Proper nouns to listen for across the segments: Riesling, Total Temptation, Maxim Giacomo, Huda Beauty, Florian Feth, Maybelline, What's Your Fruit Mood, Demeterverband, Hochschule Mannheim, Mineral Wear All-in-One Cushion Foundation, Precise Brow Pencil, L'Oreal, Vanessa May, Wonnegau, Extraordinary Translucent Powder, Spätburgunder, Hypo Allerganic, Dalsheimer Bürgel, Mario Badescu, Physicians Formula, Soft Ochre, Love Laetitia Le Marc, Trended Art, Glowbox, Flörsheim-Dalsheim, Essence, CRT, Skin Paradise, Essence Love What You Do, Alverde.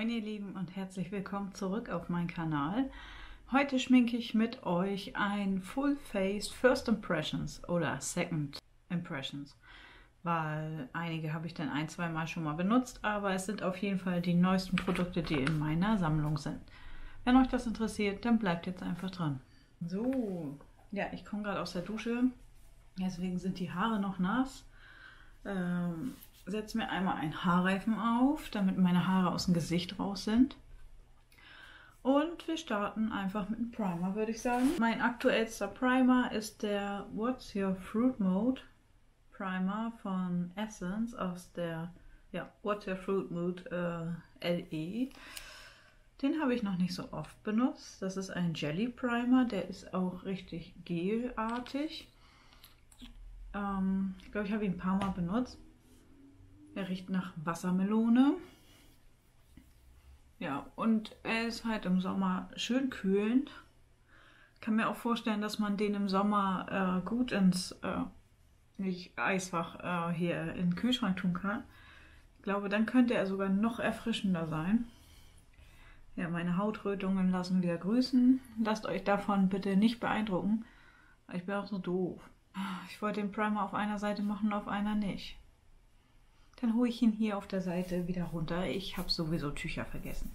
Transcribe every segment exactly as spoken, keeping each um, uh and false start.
Moin ihr Lieben und herzlich willkommen zurück auf meinen Kanal. Heute schminke ich mit euch ein Full Face First Impressions oder Second Impressions, weil einige habe ich dann ein, zwei Mal schon mal benutzt, aber es sind auf jeden Fall die neuesten Produkte, die in meiner Sammlung sind. Wenn euch das interessiert, dann bleibt jetzt einfach dran. So, ja, ich komme gerade aus der Dusche, deswegen sind die Haare noch nass. Ähm... setze mir einmal einen Haarreifen auf, damit meine Haare aus dem Gesicht raus sind. Und wir starten einfach mit dem Primer, würde ich sagen. Mein aktuellster Primer ist der What's Your Fruit Mood Primer von Essence aus der ja, What's Your Fruit Mood äh, L E. Den habe ich noch nicht so oft benutzt. Das ist ein Jelly Primer, der ist auch richtig gelartig. Ähm, ich glaube, ich habe ihn ein paar Mal benutzt. Er riecht nach Wassermelone. Ja, und er ist halt im Sommer schön kühlend. Ich kann mir auch vorstellen, dass man den im Sommer äh, gut ins äh, nicht Eisfach äh, hier in den Kühlschrank tun kann. Ich glaube, dann könnte er sogar noch erfrischender sein. Ja, meine Hautrötungen lassen wieder grüßen. Lasst euch davon bitte nicht beeindrucken. Ich bin auch so doof. Ich wollte den Primer auf einer Seite machen und auf einer nicht. Dann hole ich ihn hier auf der Seite wieder runter. Ich habe sowieso Tücher vergessen.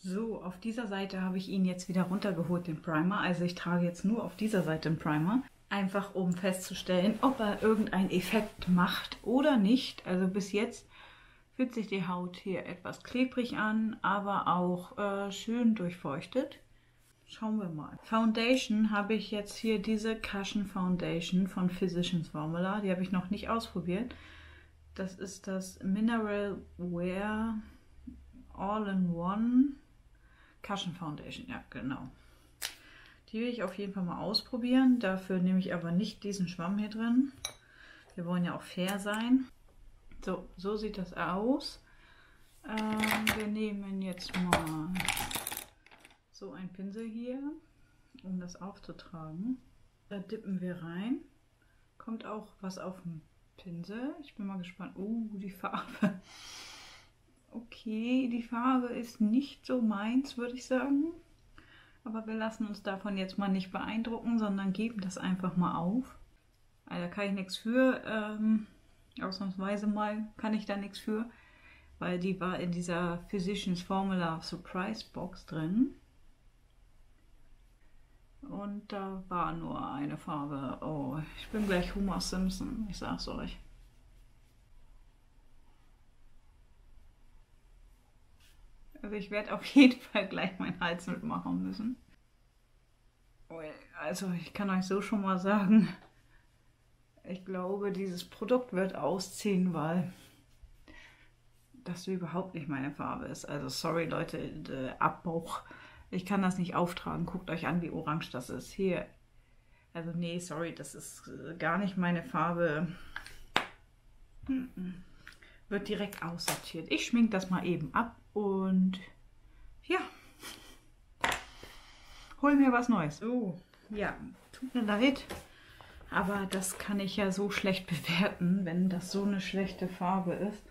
So, auf dieser Seite habe ich ihn jetzt wieder runtergeholt, den Primer. Also ich trage jetzt nur auf dieser Seite den Primer. Einfach um festzustellen, ob er irgendeinen Effekt macht oder nicht. Also bis jetzt fühlt sich die Haut hier etwas klebrig an, aber auch äh, schön durchfeuchtet. Schauen wir mal. Foundation habe ich jetzt hier diese Cushion Foundation von Physicians Formula. Die habe ich noch nicht ausprobiert. Das ist das Mineral Wear All-in-One Cushion Foundation. Ja, genau. Die will ich auf jeden Fall mal ausprobieren. Dafür nehme ich aber nicht diesen Schwamm hier drin. Wir wollen ja auch fair sein. So, so sieht das aus. Ähm, wir nehmen jetzt mal so einen Pinsel hier, um das aufzutragen. Da dippen wir rein. Kommt auch was auf den Pinsel. Ich bin mal gespannt. Oh, die Farbe. Okay, die Farbe ist nicht so meins, würde ich sagen. Aber wir lassen uns davon jetzt mal nicht beeindrucken, sondern geben das einfach mal auf. Also, da kann ich nichts für. Ähm, ausnahmsweise mal kann ich da nichts für. Weil die war in dieser Physicians Formula Surprise Box drin. Und da war nur eine Farbe. Oh, ich bin gleich Homer Simpson, ich sag's euch. Also ich werde auf jeden Fall gleich meinen Hals mitmachen müssen. Also ich kann euch so schon mal sagen, ich glaube, dieses Produkt wird ausziehen, weil das überhaupt nicht meine Farbe ist. Also sorry Leute, Abbruch. Ich kann das nicht auftragen. Guckt euch an, wie orange das ist. Hier. Also nee, sorry, das ist gar nicht meine Farbe. Mm-mm. Wird direkt aussortiert. Ich schminke das mal eben ab und ja, hol mir was Neues. Oh, ja, tut mir leid, aber das kann ich ja so schlecht bewerten, wenn das so eine schlechte Farbe ist.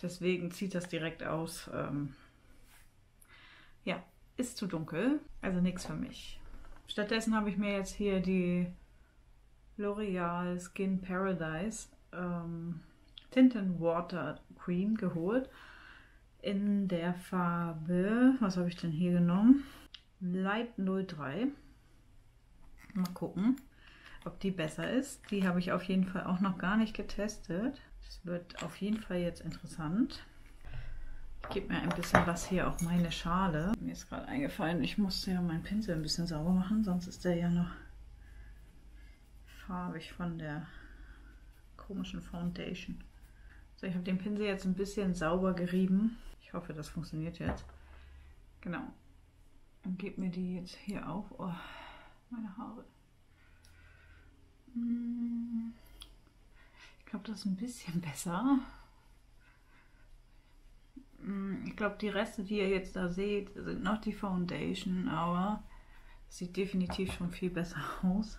Deswegen zieht das direkt aus. Ähm, ja. Ist zu dunkel, also nichts für mich. Stattdessen habe ich mir jetzt hier die L'Oreal Skin Paradise ähm, Tinted Water Cream geholt. In der Farbe, was habe ich denn hier genommen? Light null drei. Mal gucken, ob die besser ist. Die habe ich auf jeden Fall auch noch gar nicht getestet. Das wird auf jeden Fall jetzt interessant. Gib mir ein bisschen was hier auf meine Schale. Mir ist gerade eingefallen, ich musste ja meinen Pinsel ein bisschen sauber machen, sonst ist der ja noch farbig von der komischen Foundation. So, ich habe den Pinsel jetzt ein bisschen sauber gerieben. Ich hoffe, das funktioniert jetzt. Genau. Und gebe mir die jetzt hier auf. Oh, meine Haare. Ich glaube, das ist ein bisschen besser. Ich glaube, die Reste, die ihr jetzt da seht, sind noch die Foundation, aber es sieht definitiv schon viel besser aus.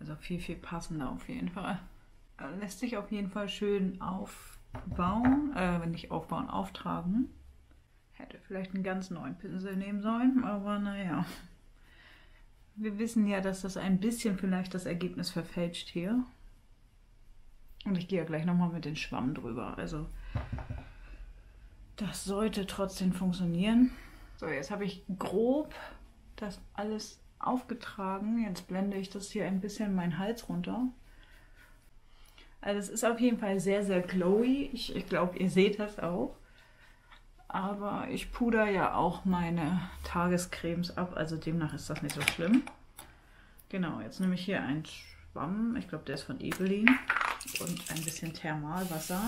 Also viel, viel passender auf jeden Fall. Lässt sich auf jeden Fall schön aufbauen, äh, nicht aufbauen, auftragen. Hätte vielleicht einen ganz neuen Pinsel nehmen sollen, aber naja. Wir wissen ja, dass das ein bisschen vielleicht das Ergebnis verfälscht hier. Und ich gehe ja gleich nochmal mit dem Schwamm drüber. Also das sollte trotzdem funktionieren. So, jetzt habe ich grob das alles aufgetragen. Jetzt blende ich das hier ein bisschen meinen Hals runter. Also es ist auf jeden Fall sehr, sehr glowy. Ich, ich glaube, ihr seht das auch. Aber ich puder ja auch meine Tagescremes ab, also demnach ist das nicht so schlimm. Genau, jetzt nehme ich hier einen Schwamm, ich glaube der ist von Maybelline, und ein bisschen Thermalwasser,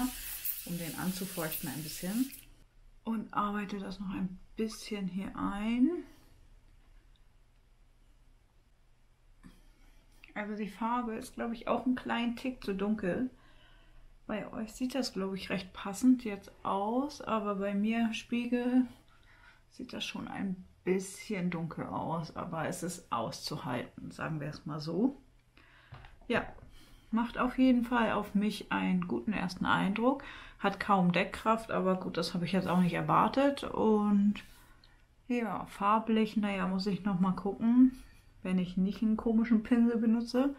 um den anzufeuchten ein bisschen. Und arbeite das noch ein bisschen hier ein. Also die Farbe ist, glaube ich, auch einen kleinen Tick zu dunkel. Bei euch sieht das, glaube ich, recht passend jetzt aus, aber bei mir im Spiegel sieht das schon ein bisschen dunkel aus, aber es ist auszuhalten, sagen wir es mal so. Ja, macht auf jeden Fall auf mich einen guten ersten Eindruck, hat kaum Deckkraft, aber gut, das habe ich jetzt auch nicht erwartet. Und ja, farblich, naja, muss ich nochmal gucken, wenn ich nicht einen komischen Pinsel benutze.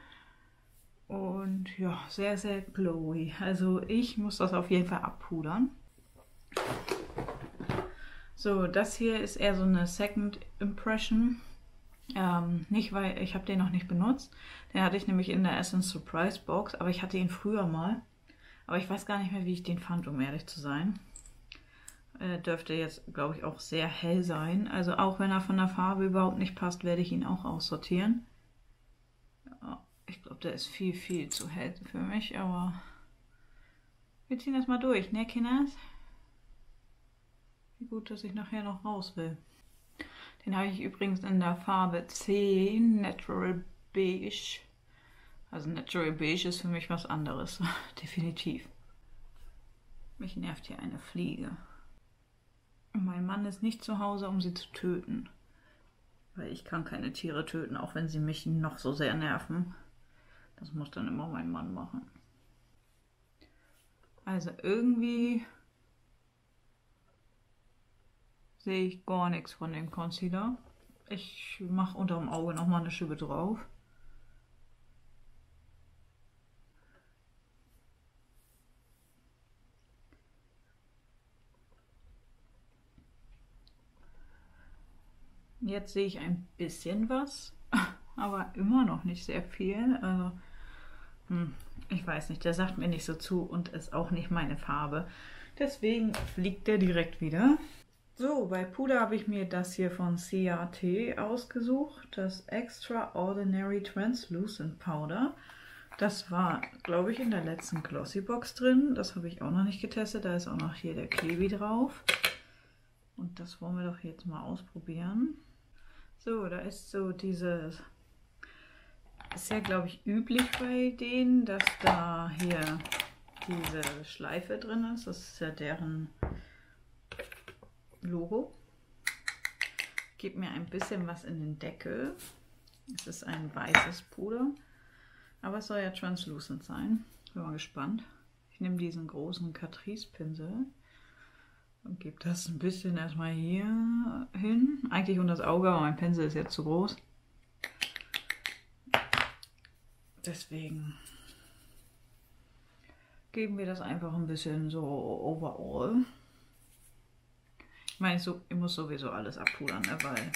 Und ja, sehr, sehr glowy. Also ich muss das auf jeden Fall abpudern. So, das hier ist eher so eine Second Impression. Ähm, nicht, weil ich habe den noch nicht benutzt. Den hatte ich nämlich in der Essence Surprise Box, aber ich hatte ihn früher mal. Aber ich weiß gar nicht mehr, wie ich den fand, um ehrlich zu sein. Äh, dürfte jetzt, glaube ich, auch sehr hell sein. Also auch wenn er von der Farbe überhaupt nicht passt, werde ich ihn auch aussortieren. Ja. Ich glaube, der ist viel, viel zu hell für mich, aber wir ziehen das mal durch, ne, Kinders? Wie gut, dass ich nachher noch raus will. Den habe ich übrigens in der Farbe zehn, Natural Beige. Also Natural Beige ist für mich was anderes, definitiv. Mich nervt hier eine Fliege. Und mein Mann ist nicht zu Hause, um sie zu töten. Weil ich kann keine Tiere töten, auch wenn sie mich noch so sehr nerven. Das muss dann immer mein Mann machen. Also irgendwie sehe ich gar nichts von dem Concealer. Ich mache unter dem Auge nochmal eine Schippe drauf. Jetzt sehe ich ein bisschen was, aber immer noch nicht sehr viel. Also, hm, ich weiß nicht, der sagt mir nicht so zu und ist auch nicht meine Farbe. Deswegen fliegt der direkt wieder. So, bei Puder habe ich mir das hier von C R T ausgesucht, das Extraordinary Translucent Powder. Das war, glaube ich, in der letzten Glossy Box drin. Das habe ich auch noch nicht getestet. Da ist auch noch hier der Klebi drauf. Und das wollen wir doch jetzt mal ausprobieren. So, da ist so dieses, ist ja, glaube ich, üblich bei denen, dass da hier diese Schleife drin ist. Das ist ja deren Logo. Ich gebe mir ein bisschen was in den Deckel. Es ist ein weißes Puder, aber es soll ja translucent sein. Bin mal gespannt. Ich nehme diesen großen Catrice-Pinsel und gebe das ein bisschen erstmal hier hin. Eigentlich unter das Auge, aber mein Pinsel ist jetzt zu groß. Deswegen geben wir das einfach ein bisschen so overall. Ich meine, ich muss sowieso alles abpudern, ne? Weil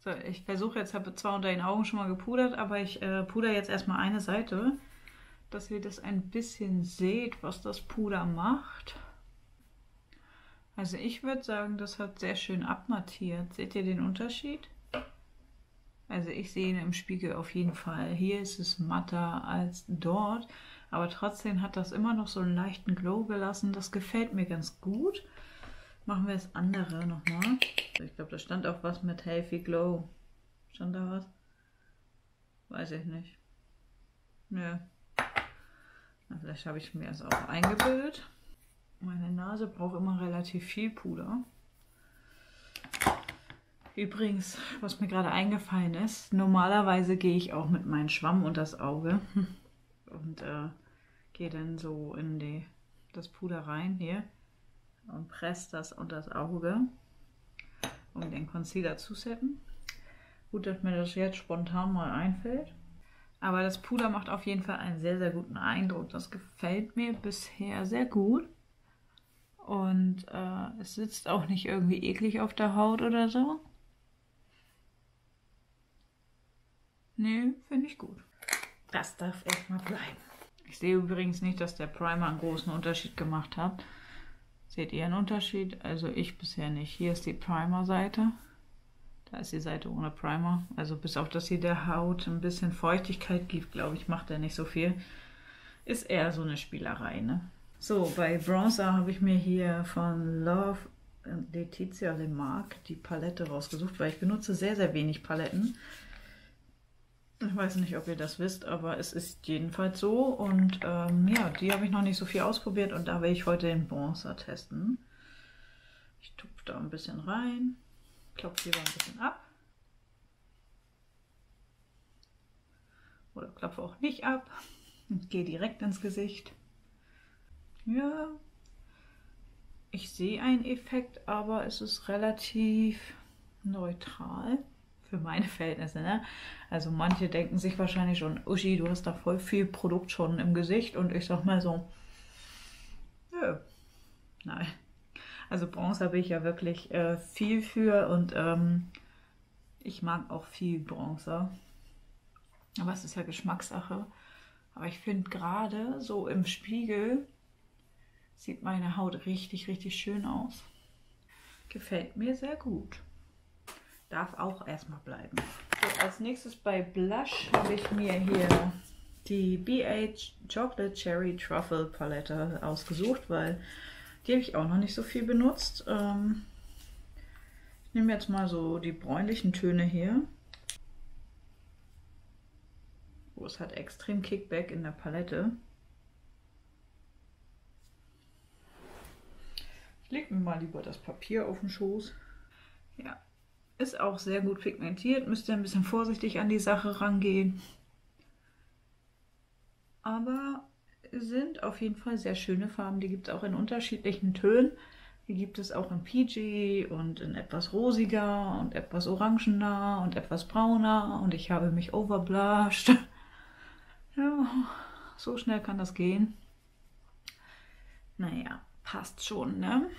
so, ich versuche jetzt, habe zwar unter den Augen schon mal gepudert, aber ich äh, pudere jetzt erstmal eine Seite, dass ihr das ein bisschen seht, was das Puder macht. Also ich würde sagen, das hat sehr schön abmattiert. Seht ihr den Unterschied? Also ich sehe ihn im Spiegel auf jeden Fall. Hier ist es matter als dort, aber trotzdem hat das immer noch so einen leichten Glow gelassen. Das gefällt mir ganz gut. Machen wir das andere nochmal. Ich glaube, da stand auch was mit Healthy Glow. Stand da was? Weiß ich nicht. Nö. Vielleicht habe ich mir das auch eingebildet. Meine Nase braucht immer relativ viel Puder. Übrigens, was mir gerade eingefallen ist, normalerweise gehe ich auch mit meinem Schwamm unter das Auge und äh, gehe dann so in die, das Puder rein hier. und presst das unter das Auge, um den Concealer zu setzen. Gut, dass mir das jetzt spontan mal einfällt. Aber das Puder macht auf jeden Fall einen sehr, sehr guten Eindruck. Das gefällt mir bisher sehr gut. Und äh, es sitzt auch nicht irgendwie eklig auf der Haut oder so. Nee, finde ich gut. Das darf erstmal bleiben. Ich sehe übrigens nicht, dass der Primer einen großen Unterschied gemacht hat. Seht ihr einen Unterschied? Also ich bisher nicht. Hier ist die Primer-Seite. Da ist die Seite ohne Primer. Also bis auf, dass sie der Haut ein bisschen Feuchtigkeit gibt, glaube ich, macht er nicht so viel. Ist eher so eine Spielerei, ne? So, bei Bronzer habe ich mir hier von Love Laetitia Le Marc die Palette rausgesucht, weil ich benutze sehr, sehr wenig Paletten. Ich weiß nicht, ob ihr das wisst, aber es ist jedenfalls so. Und ähm, ja, die habe ich noch nicht so viel ausprobiert und da will ich heute den Bronzer testen. Ich tupfe da ein bisschen rein. Klopfe lieber ein bisschen ab. Oder klopfe auch nicht ab. Und gehe direkt ins Gesicht. Ja, ich sehe einen Effekt, aber es ist relativ neutral für meine Verhältnisse. Ne? Also manche denken sich wahrscheinlich schon, Uschi, du hast da voll viel Produkt schon im Gesicht. Und ich sag mal so, nö, nein. Also Bronze habe ich ja wirklich äh, viel für und ähm, ich mag auch viel Bronzer. Aber es ist ja Geschmackssache. Aber ich finde gerade so im Spiegel sieht meine Haut richtig, richtig schön aus. Gefällt mir sehr gut. Darf auch erstmal bleiben. So, als nächstes bei Blush habe ich mir hier die B H Chocolate Cherry Truffle Palette ausgesucht, weil die habe ich auch noch nicht so viel benutzt. Ich nehme jetzt mal so die bräunlichen Töne hier. Oh, es hat extrem Kickback in der Palette. Ich lege mir mal lieber das Papier auf den Schoß. Ja, ist auch sehr gut pigmentiert. Müsst ihr ein bisschen vorsichtig an die Sache rangehen. Aber sind auf jeden Fall sehr schöne Farben. Die gibt es auch in unterschiedlichen Tönen. Die gibt es auch in Peachy und in etwas rosiger und etwas orangener und etwas brauner. Und ich habe mich overblushed. Ja, so schnell kann das gehen. Naja. Passt schon, ne?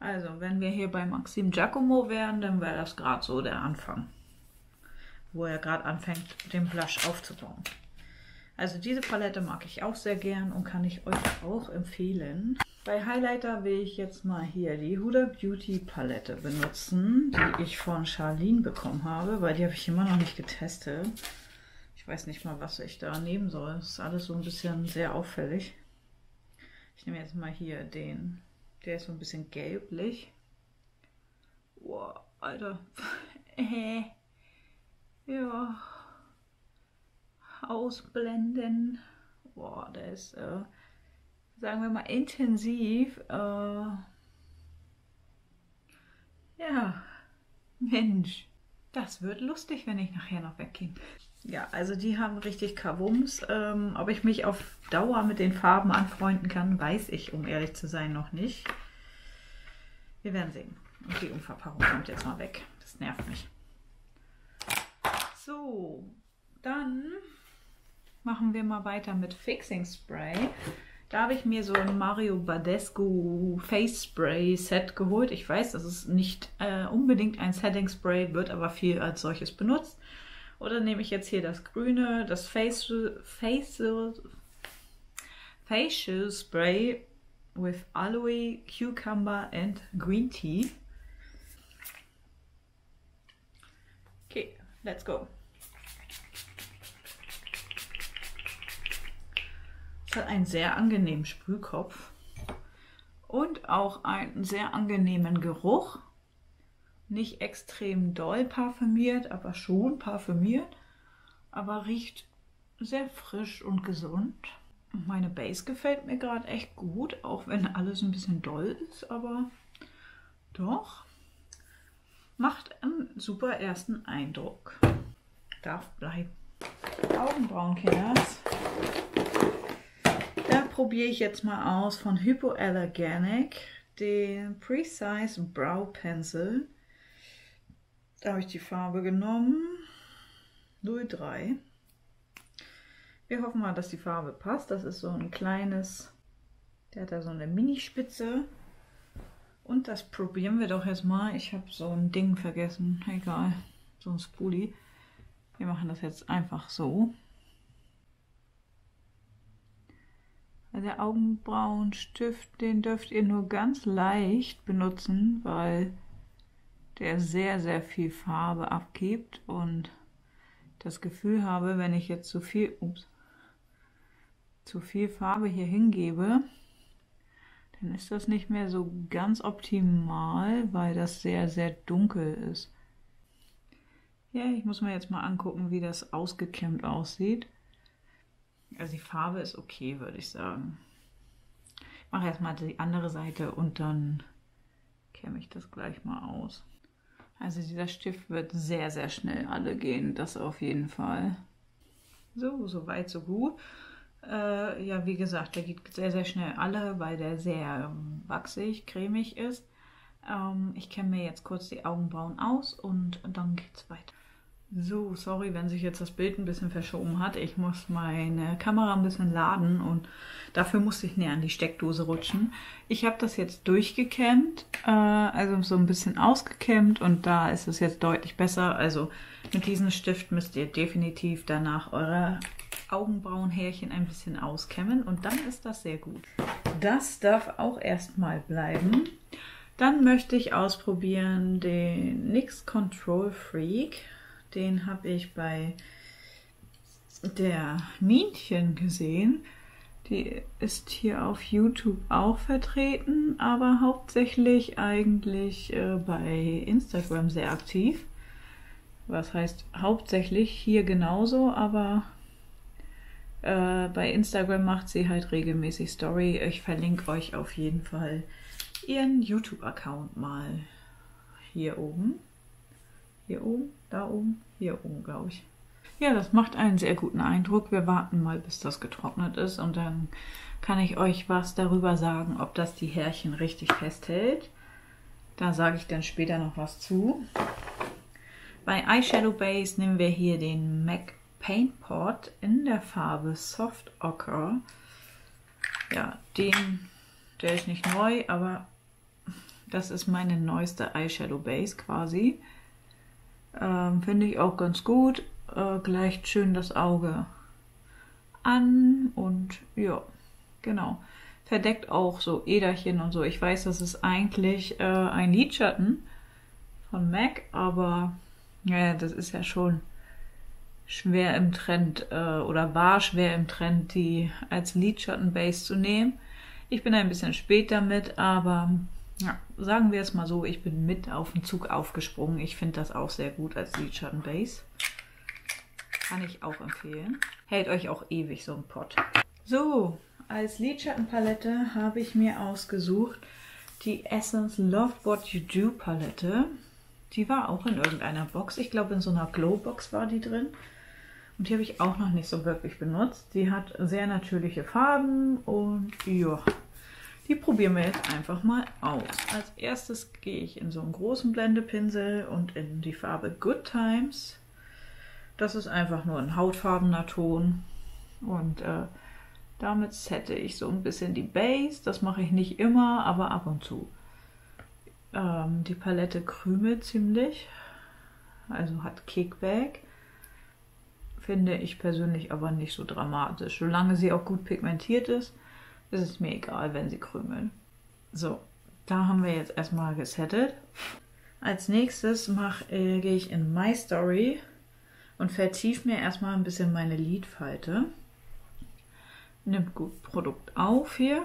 Also, wenn wir hier bei Maxim Giacomo wären, dann wäre das gerade so der Anfang. Wo er gerade anfängt, den Blush aufzubauen. Also diese Palette mag ich auch sehr gern und kann ich euch auch empfehlen. Bei Highlighter will ich jetzt mal hier die Huda Beauty Palette benutzen, die ich von Charlene bekommen habe, weil die habe ich immer noch nicht getestet. Ich weiß nicht mal, was ich da nehmen soll. Das ist alles so ein bisschen sehr auffällig. Ich nehme jetzt mal hier den, der ist so ein bisschen gelblich. Boah, Alter. Ja. Ausblenden. Boah, der ist, äh, sagen wir mal, intensiv. Äh, ja, Mensch. Das wird lustig, wenn ich nachher noch weggehe. Ja, also die haben richtig Kavums. Ähm, ob ich mich auf Dauer mit den Farben anfreunden kann, weiß ich, um ehrlich zu sein, noch nicht. Wir werden sehen. Und die Umverpackung kommt jetzt mal weg. Das nervt mich. So, dann machen wir mal weiter mit Fixing Spray. Da habe ich mir so ein Mario Badescu Face Spray Set geholt. Ich weiß, das ist nicht äh, unbedingt ein Setting Spray, wird aber viel als solches benutzt. Oder nehme ich jetzt hier das grüne, das Facial, Facial, Facial Spray with Aloe, Cucumber and Green Tea. Okay, let's go. Es hat einen sehr angenehmen Sprühkopf und auch einen sehr angenehmen Geruch. Nicht extrem doll parfümiert, aber schon parfümiert. Aber riecht sehr frisch und gesund. Und meine Base gefällt mir gerade echt gut, auch wenn alles ein bisschen doll ist. Aber doch, macht einen super ersten Eindruck. Darf bleiben. Augenbrauen, Kinders. Da probiere ich jetzt mal aus von Hypo Allerganic den Precise Brow Pencil. Da habe ich die Farbe genommen, null drei. Wir hoffen mal, dass die Farbe passt. Das ist so ein kleines, der hat da so eine Minispitze. Und das probieren wir doch jetzt mal. Ich habe so ein Ding vergessen, egal, so ein Spoolie. Wir machen das jetzt einfach so. Der Augenbrauenstift, den dürft ihr nur ganz leicht benutzen, weil der sehr, sehr viel Farbe abgibt und das Gefühl habe, wenn ich jetzt zu viel, ups, zu viel Farbe hier hingebe, dann ist das nicht mehr so ganz optimal, weil das sehr, sehr dunkel ist. Ja, ich muss mir jetzt mal angucken, wie das ausgeklemmt aussieht. Also die Farbe ist okay, würde ich sagen. Ich mache erstmal die andere Seite und dann kämme ich das gleich mal aus. Also dieser Stift wird sehr, sehr schnell alle gehen, das auf jeden Fall. So, so weit, so gut. Äh, ja, wie gesagt, der geht sehr, sehr schnell alle, weil der sehr wachsig, cremig ist. Ähm, ich kämme mir jetzt kurz die Augenbrauen aus und, und dann geht's weiter. So, sorry, wenn sich jetzt das Bild ein bisschen verschoben hat. Ich muss meine Kamera ein bisschen laden und dafür musste ich näher an die Steckdose rutschen. Ich habe das jetzt durchgekämmt, äh, also so ein bisschen ausgekämmt und da ist es jetzt deutlich besser. Also mit diesem Stift müsst ihr definitiv danach eure Augenbrauenhärchen ein bisschen auskämmen und dann ist das sehr gut. Das darf auch erstmal bleiben. Dann möchte ich ausprobieren den N Y X Control Freak. Den habe ich bei der Minchen gesehen. Die ist hier auf YouTube auch vertreten, aber hauptsächlich eigentlich äh, bei Instagram sehr aktiv. Was heißt hauptsächlich hier genauso, aber äh, bei Instagram macht sie halt regelmäßig Story. Ich verlinke euch auf jeden Fall ihren YouTube-Account mal hier oben. Hier oben, da oben, hier oben, glaube ich. Ja, das macht einen sehr guten Eindruck. Wir warten mal, bis das getrocknet ist und dann kann ich euch was darüber sagen, ob das die Härchen richtig festhält. Da sage ich dann später noch was zu. Bei Eyeshadow Base nehmen wir hier den M A C Paint Pot in der Farbe Soft Ochre. Ja, den, der ist nicht neu, aber das ist meine neueste Eyeshadow Base quasi. Ähm, finde ich auch ganz gut, äh, gleicht schön das Auge an und ja, genau. Verdeckt auch so Äderchen und so. Ich weiß, das ist eigentlich äh, ein Lidschatten von M A C, aber ja, das ist ja schon schwer im Trend äh, oder war schwer im Trend, die als Lidschatten-Base zu nehmen. Ich bin ein bisschen spät damit, aber... Ja, sagen wir es mal so, ich bin mit auf den Zug aufgesprungen. Ich finde das auch sehr gut als Lidschatten-Base. Kann ich auch empfehlen. Hält euch auch ewig so ein Pot. So, als Lidschattenpalette habe ich mir ausgesucht die Essence Love What You Do Palette. Die war auch in irgendeiner Box. Ich glaube, in so einer Glowbox war die drin. Und die habe ich auch noch nicht so wirklich benutzt. Die hat sehr natürliche Farben und ja... Die probieren wir jetzt einfach mal aus. Als erstes gehe ich in so einen großen Blendepinsel und in die Farbe Good Times. Das ist einfach nur ein hautfarbener Ton. Und äh, damit sette ich so ein bisschen die Base. Das mache ich nicht immer, aber ab und zu. Ähm, die Palette krümelt ziemlich. Also hat Kickback. Finde ich persönlich aber nicht so dramatisch. Solange sie auch gut pigmentiert ist. Es ist mir egal, wenn sie krümeln. So, da haben wir jetzt erstmal gesettet. Als nächstes mach, äh, gehe ich in My Story und vertiefe mir erstmal ein bisschen meine Lidfalte. Nimmt gut Produkt auf hier.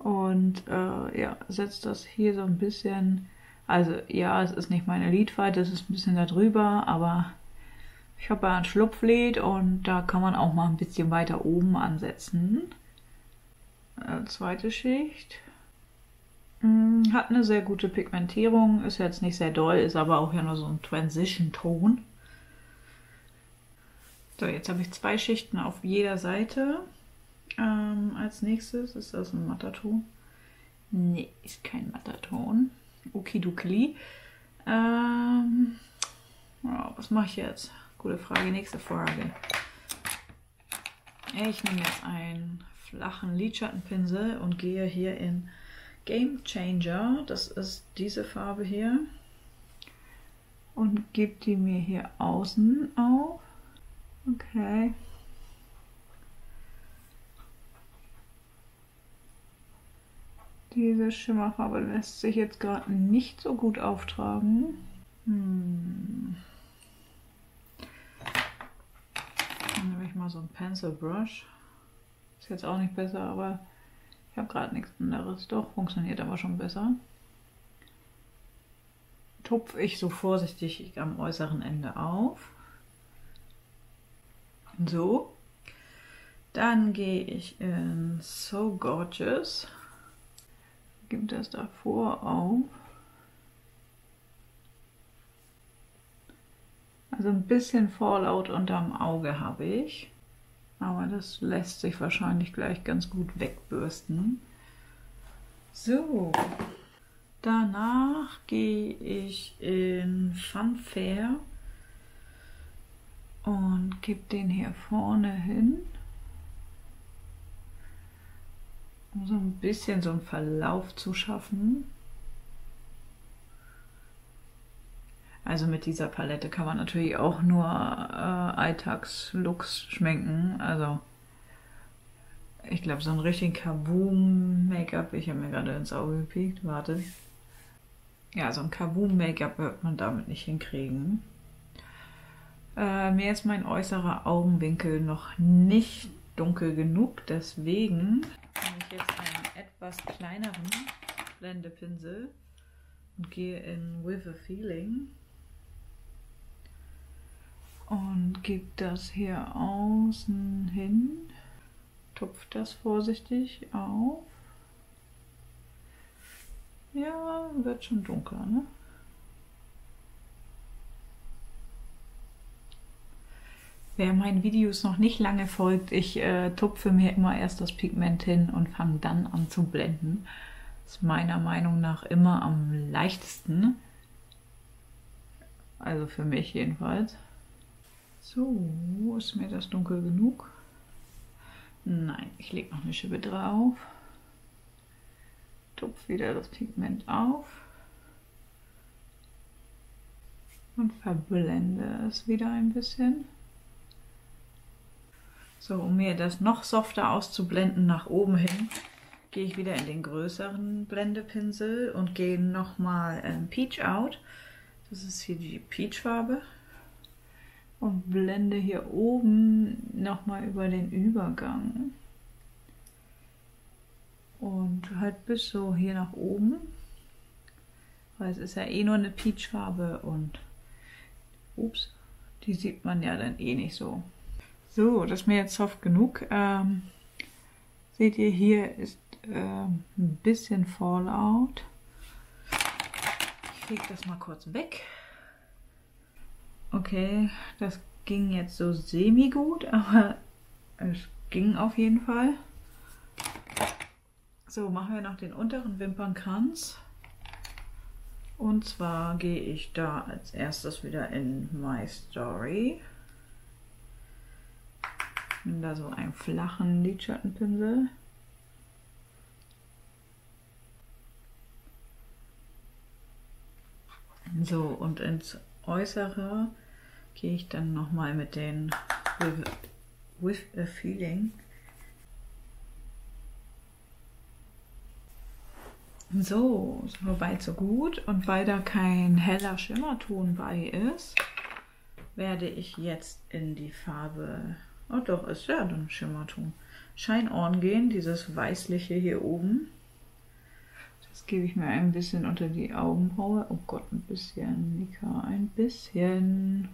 Und äh, ja, setzt das hier so ein bisschen. Also ja, es ist nicht meine Lidfalte, es ist ein bisschen da drüber, aber... Ich habe ja ein Schlupflid und da kann man auch mal ein bisschen weiter oben ansetzen. Äh, zweite Schicht. Hm, hat eine sehr gute Pigmentierung, ist jetzt nicht sehr doll, ist aber auch ja nur so ein Transition-Ton. So, jetzt habe ich zwei Schichten auf jeder Seite. Ähm, als nächstes, ist das ein Matterton? Ne, ist kein Matterton. Okidukli. Ähm, oh, was mache ich jetzt? Gute Frage, nächste Frage. Ich nehme jetzt einen flachen Lidschattenpinsel und gehe hier in Game Changer. Das ist diese Farbe hier. Und gebe die mir hier außen auf. Okay. Diese Schimmerfarbe lässt sich jetzt gerade nicht so gut auftragen. Hm. Dann nehme ich mal so einen Pencil Brush. Ist jetzt auch nicht besser, aber ich habe gerade nichts anderes. Doch, funktioniert aber schon besser. Tupfe ich so vorsichtig am äußeren Ende auf. So. Dann gehe ich in So Gorgeous. Gib das davor auf. Also ein bisschen Fallout unterm Auge habe ich. Aber das lässt sich wahrscheinlich gleich ganz gut wegbürsten. So. Danach gehe ich in Funfair und gebe den hier vorne hin. Um so ein bisschen so einen Verlauf zu schaffen. Also mit dieser Palette kann man natürlich auch nur äh, Alltags-Looks schminken. Also ich glaube, so einen richtigen Kaboom-Make-up, ich habe mir gerade ins Auge gepiekt, warte. Ja, so ein Kaboom-Make-up wird man damit nicht hinkriegen. Äh, mir ist mein äußerer Augenwinkel noch nicht dunkel genug, deswegen nehme ich jetzt einen etwas kleineren Blendepinsel und gehe in With a Feeling und gebe das hier außen hin, tupfe das vorsichtig auf. Ja, wird schon dunkler, ne? Wer meinen Videos noch nicht lange folgt, ich äh, tupfe mir immer erst das Pigment hin und fange dann an zu blenden. Das ist meiner Meinung nach immer am leichtesten. Also für mich jedenfalls. So, ist mir das dunkel genug? Nein, ich lege noch eine Schippe drauf. Tupfe wieder das Pigment auf. Und verblende es wieder ein bisschen. So, um mir das noch softer auszublenden nach oben hin, gehe ich wieder in den größeren Blendepinsel und gehe nochmal ähm, Peach Out. Das ist hier die Peach-Farbe. Und blende hier oben nochmal über den Übergang. Und halt bis so hier nach oben. Weil es ist ja eh nur eine Peach-Farbe und ups, die sieht man ja dann eh nicht so. So, das ist mir jetzt soft genug. Ähm, seht ihr, hier ist ähm, ein bisschen Fallout. Ich lege das mal kurz weg. Okay, das ging jetzt so semi-gut, aber es ging auf jeden Fall. So, machen wir noch den unteren Wimpernkranz. Und zwar gehe ich da als erstes wieder in My Story. Ich nehme da so einen flachen Lidschattenpinsel. So, und ins Äußere gehe ich dann nochmal mit den with, with a Feeling. So, so weit, so gut. Und weil da kein heller Schimmerton bei ist, werde ich jetzt in die Farbe... Oh doch, ist ja ein Schimmerton. Shine-On gehen, dieses weißliche hier oben. Das gebe ich mir ein bisschen unter die Augenbraue. Oh Gott, ein bisschen, Nika, ein bisschen.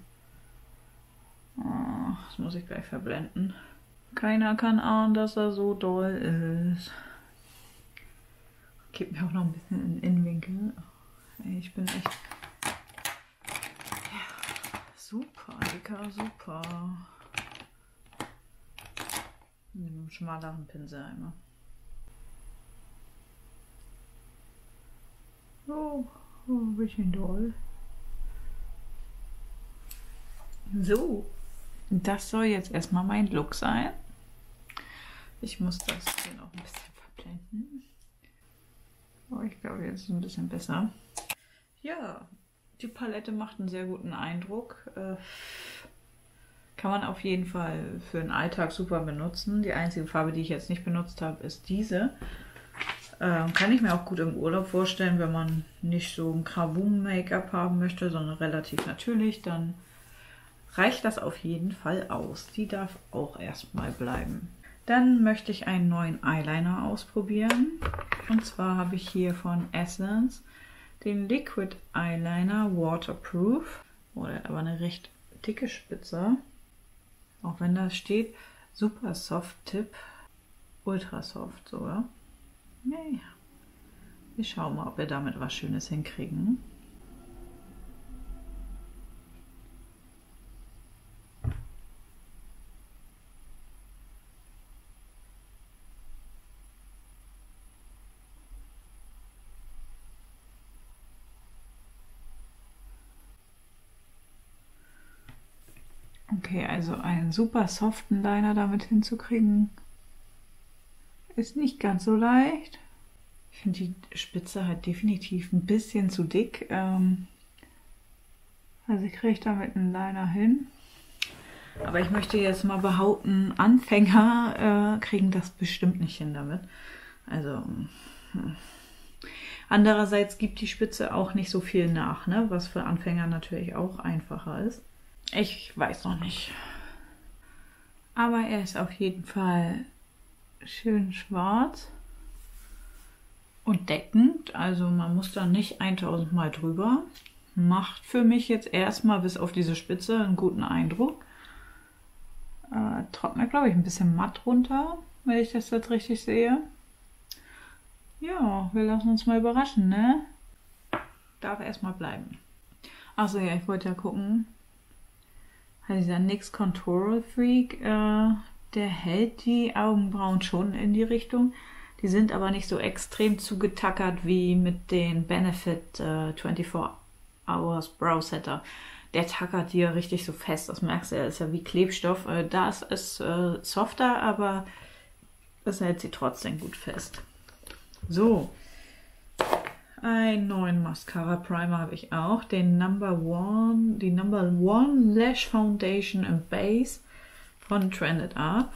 Oh, das muss ich gleich verblenden. Keiner kann ahnen, dass er so doll ist. Gib mir auch noch ein bisschen in den Innenwinkel. Ich bin echt... Ja, super, Nika, super. mit einem schmaleren Pinsel einmal. So, oh, ein bisschen doll. So, das soll jetzt erstmal mein Look sein. Ich muss das hier noch ein bisschen verblenden. Oh, ich glaube, jetzt ist es ein bisschen besser. Ja, die Palette macht einen sehr guten Eindruck. Äh, kann man auf jeden Fall für den Alltag super benutzen. Die einzige Farbe, die ich jetzt nicht benutzt habe, ist diese. Äh, kann ich mir auch gut im Urlaub vorstellen, wenn man nicht so ein Krawum-Make-up haben möchte, sondern relativ natürlich, dann reicht das auf jeden Fall aus. Die darf auch erstmal bleiben. Dann möchte ich einen neuen Eyeliner ausprobieren. Und zwar habe ich hier von Essence den Liquid Eyeliner Waterproof. Oh, der hat aber eine recht dicke Spitze. Auch wenn da steht, super soft Tip. Ultra soft sogar. Naja, wir schauen mal, ob wir damit was Schönes hinkriegen. Okay, also einen super soften Liner damit hinzukriegen, ist nicht ganz so leicht. Ich finde die Spitze halt definitiv ein bisschen zu dick. Also ich kriege damit einen Liner hin. Aber ich möchte jetzt mal behaupten, Anfänger äh, kriegen das bestimmt nicht hin damit. Also hm. Andererseits gibt die Spitze auch nicht so viel nach, ne? Was für Anfänger natürlich auch einfacher ist. Ich weiß noch nicht. Aber er ist auf jeden Fall schön schwarz und deckend. Also man muss da nicht tausend Mal drüber. Macht für mich jetzt erstmal bis auf diese Spitze einen guten Eindruck. Äh, trocknet, glaube ich, ein bisschen matt runter, wenn ich das jetzt richtig sehe. Ja, wir lassen uns mal überraschen, ne? Darf erstmal bleiben. Achso, ja, ich wollte ja gucken. Also dieser N Y X Control Freak, äh, der hält die Augenbrauen schon in die Richtung. Die sind aber nicht so extrem zugetackert wie mit den Benefit äh, vierundzwanzig Hours Brow Setter. Der tackert dir richtig so fest, das merkst du, ist ja wie Klebstoff. Äh, das ist äh, softer, aber das hält sie trotzdem gut fest. So, einen neuen Mascara Primer habe ich auch, den Number One, die Number One Lash Foundation and Base von Trended Art.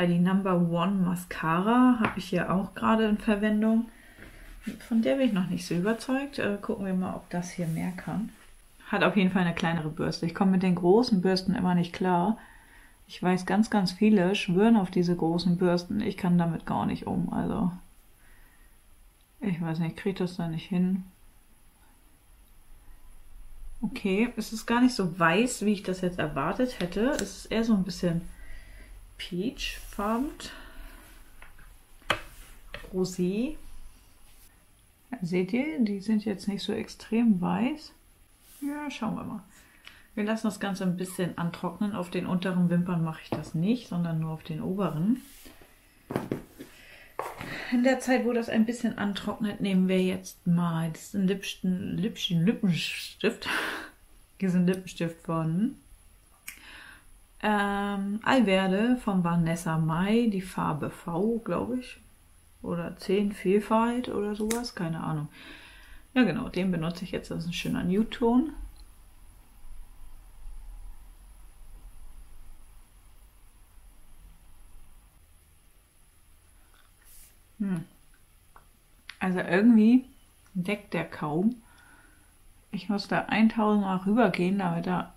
Die Number One Mascara habe ich hier auch gerade in Verwendung. Von der bin ich noch nicht so überzeugt. Gucken wir mal, ob das hier mehr kann. Hat auf jeden Fall eine kleinere Bürste. Ich komme mit den großen Bürsten immer nicht klar. Ich weiß, ganz, ganz viele schwören auf diese großen Bürsten. Ich kann damit gar nicht um, also... Ich weiß nicht, kriege das da nicht hin. Okay, es ist gar nicht so weiß, wie ich das jetzt erwartet hätte. Es ist eher so ein bisschen peachfarben. Rosé. Seht ihr, die sind jetzt nicht so extrem weiß. Ja, schauen wir mal. Wir lassen das Ganze ein bisschen antrocknen. Auf den unteren Wimpern mache ich das nicht, sondern nur auf den oberen. In der Zeit, wo das ein bisschen antrocknet, nehmen wir jetzt mal diesen Lippchen, Lippchen, Lippenstift. Diesen Lippenstift von ähm, Alverde von Vanessa May. Die Farbe V, glaube ich. Oder zehn Vielfalt oder sowas. Keine Ahnung. Ja genau, den benutze ich jetzt. Das ist ein schöner Nude-Ton. Hm. Also irgendwie deckt der kaum. Ich muss da tausend Mal rübergehen, damit er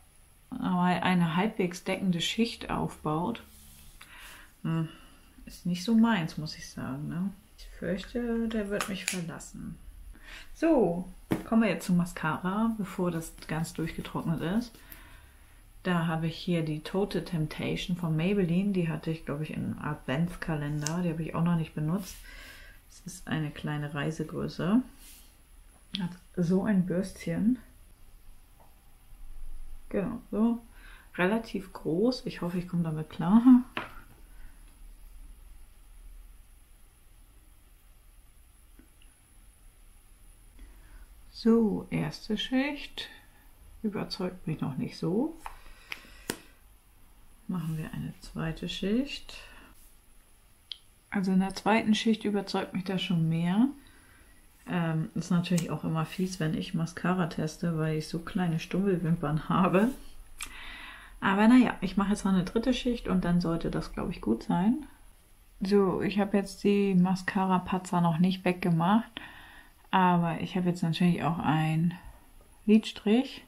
mal eine halbwegs deckende Schicht aufbaut. Hm. Ist nicht so meins, muss ich sagen. Ne? Ich fürchte, der wird mich verlassen. So, kommen wir jetzt zu Mascara, bevor das ganz durchgetrocknet ist. Da habe ich hier die Total Temptation von Maybelline. Die hatte ich, glaube ich, im Adventskalender. Die habe ich auch noch nicht benutzt. Es ist eine kleine Reisegröße. Hat so ein Bürstchen. Genau, so. relativ groß. Ich hoffe, ich komme damit klar. So, erste Schicht. Überzeugt mich noch nicht so. Machen wir eine zweite Schicht. Also in der zweiten Schicht überzeugt mich das schon mehr. Ähm, ist natürlich auch immer fies, wenn ich Mascara teste, weil ich so kleine Stummelwimpern habe. Aber naja, ich mache jetzt noch eine dritte Schicht und dann sollte das, glaube ich, gut sein. So, ich habe jetzt die Mascara-Patzer noch nicht weggemacht, aber ich habe jetzt natürlich auch einen Lidstrich.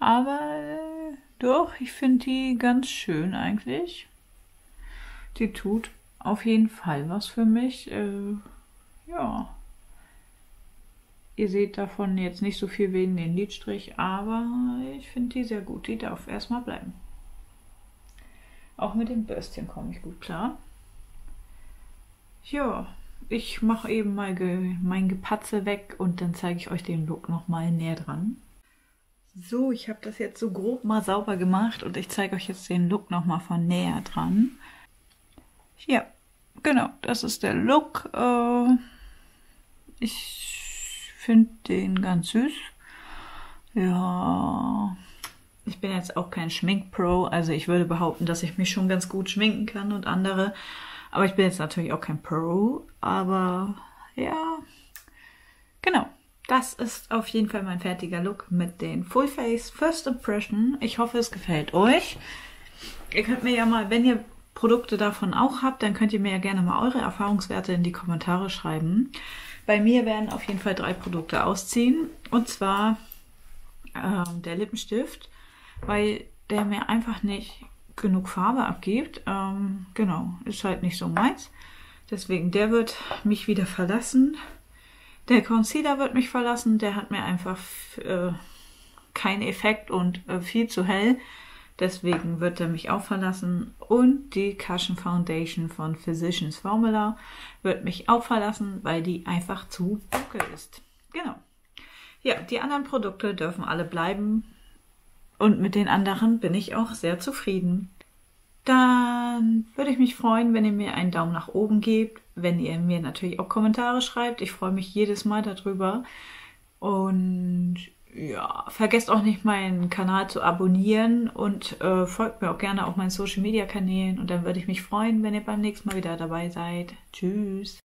Aber äh, doch, ich finde die ganz schön eigentlich. Die tut auf jeden Fall was für mich. Äh, ja. Ihr seht davon jetzt nicht so viel wegen den Lidstrich, aber ich finde die sehr gut. Die darf erstmal bleiben. Auch mit dem Bürstchen komme ich gut klar. Ja, ich mache eben mal ge mein Gepatze weg und dann zeige ich euch den Look nochmal näher dran. So, ich habe das jetzt so grob mal sauber gemacht und ich zeige euch jetzt den Look nochmal von näher dran. Ja, genau, das ist der Look. Äh, ich... Ich finde den ganz süß. Ja, ich bin jetzt auch kein Schminkpro, also ich würde behaupten, dass ich mich schon ganz gut schminken kann und andere. Aber ich bin jetzt natürlich auch kein Pro, aber ja, genau. Das ist auf jeden Fall mein fertiger Look mit den Full Face First Impression. Ich hoffe, es gefällt euch. Ihr könnt mir ja mal, wenn ihr Produkte davon auch habt, dann könnt ihr mir ja gerne mal eure Erfahrungswerte in die Kommentare schreiben. Bei mir werden auf jeden Fall drei Produkte ausziehen, und zwar ähm, der Lippenstift, weil der mir einfach nicht genug Farbe abgibt. Ähm, genau, ist halt nicht so meins. Deswegen, der wird mich wieder verlassen. Der Concealer wird mich verlassen, der hat mir einfach äh, keinen Effekt und äh, viel zu hell. Deswegen wird er mich auch verlassen. Und die Cushion Foundation von Physicians Formula wird mich auch verlassen, weil die einfach zu dunkel ist. Genau. Ja, die anderen Produkte dürfen alle bleiben. Und mit den anderen bin ich auch sehr zufrieden. Dann würde ich mich freuen, wenn ihr mir einen Daumen nach oben gebt. Wenn ihr mir natürlich auch Kommentare schreibt. Ich freue mich jedes Mal darüber. Und ja, vergesst auch nicht, meinen Kanal zu abonnieren und äh, folgt mir auch gerne auf meinen Social Media Kanälen, und dann würde ich mich freuen, wenn ihr beim nächsten Mal wieder dabei seid. Tschüss!